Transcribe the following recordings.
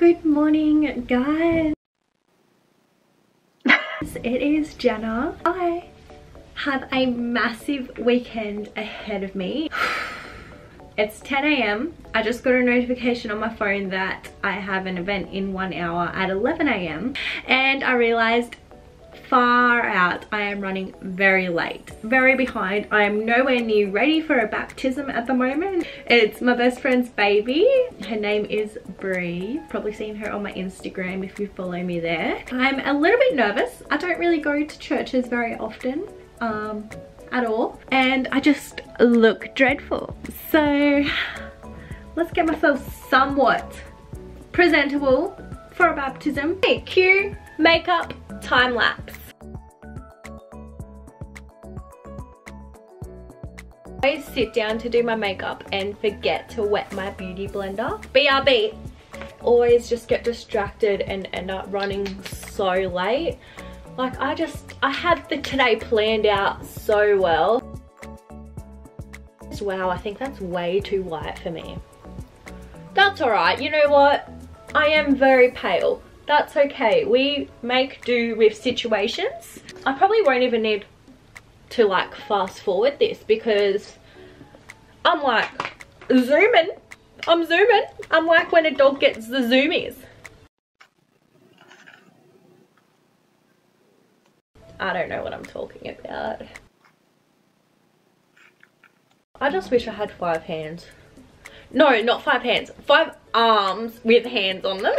Good morning, guys. It is Jenna. I have a massive weekend ahead of me. It's 10 a.m. I just got a notification on my phone that I have an event in 1 hour at 11 a.m. and I realized far out I am running very late, very behind. I am nowhere near ready for a baptism at the moment. It's my best friend's baby. Her name is Bree. You've probably seen her on my Instagram if you follow me there. I'm a little bit nervous. I don't really go to churches very often at all, and I just look dreadful. So let's get myself somewhat presentable for a baptism. Hey, cue, makeup, time lapse. I always sit down to do my makeup and forget to wet my beauty blender. BRB. Always just get distracted and end up running so late. Like I had the today planned out so well. Wow, I think that's way too white for me. That's alright, you know what? I am very pale. That's okay, we make do with situations. I probably won't even need to like fast forward this because I'm like zooming. I'm zooming. I'm like when a dog gets the zoomies. I don't know what I'm talking about. I just wish I had 5 hands. No, not 5 hands. 5 arms with hands on them.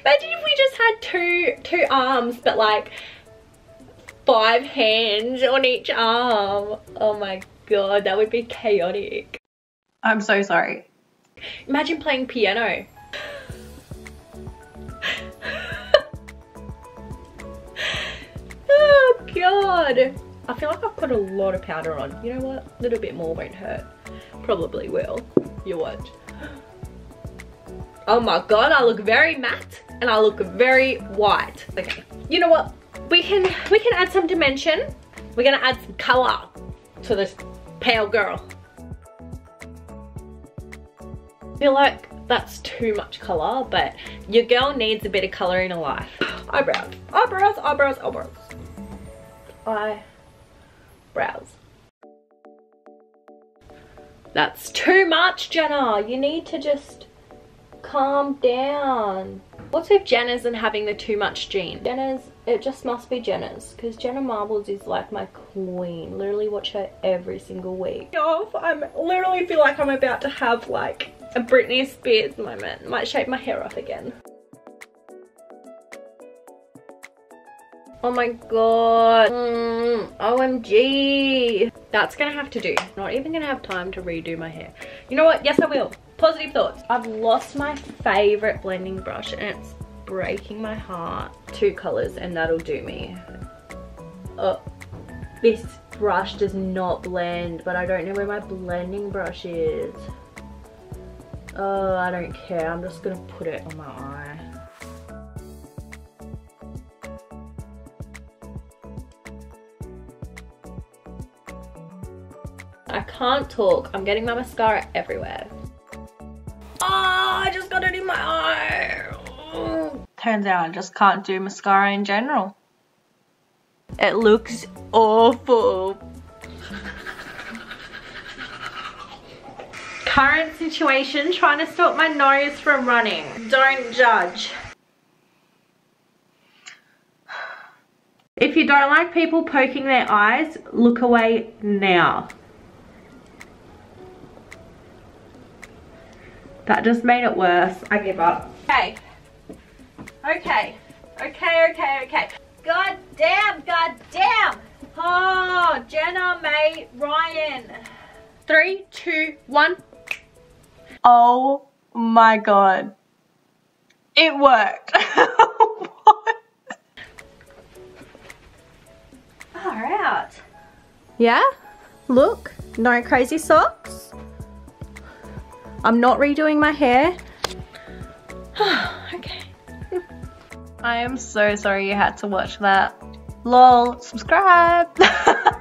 Imagine if we just had two arms but like 5 hands on each arm. Oh my god, that would be chaotic. I'm so sorry. Imagine playing piano. Oh god. I feel like I've put a lot of powder on. You know what? A little bit more won't hurt. Probably will. You watch. Oh my god, I look very matte and I look very white. Okay, you know what? We can add some dimension. We're gonna add some color to this pale girl. I feel like that's too much color, but your girl needs a bit of color in her life. Eyebrows, eyebrows, eyebrows, eyebrows. Eyebrows. That's too much, Jenna. You need to just calm down. What's with Jenna's and having the too much gene? Jenna's, it just must be Jenna's, because Jenna Marbles is like my queen. Literally watch her every single week. I literally feel like I'm about to have like a Britney Spears moment. Might shape my hair up again. Oh my god. OMG. That's gonna have to do. Not even gonna have time to redo my hair. You know what? Yes, I will. Positive thoughts. I've lost my favorite blending brush and it's breaking my heart. 2 colors and that'll do me. Oh, this brush does not blend, but I don't know where my blending brush is. Oh, I don't care. I'm just gonna put it on my eye. I can't talk. I'm getting my mascara everywhere. Oh, I just got it in my eye. Oh. Turns out I just can't do mascara in general. It looks awful. Current situation, trying to stop my nose from running. Don't judge. If you don't like people poking their eyes, look away now. That just made it worse. I give up. Okay. Okay. Okay, okay, okay. God damn, god damn. Oh, Jenna May Ryan. 3, 2, 1. Oh my god. It worked. What? Far out. Yeah? Look. No crazy socks. I'm not redoing my hair. Okay. I am so sorry you had to watch that. Lol, subscribe.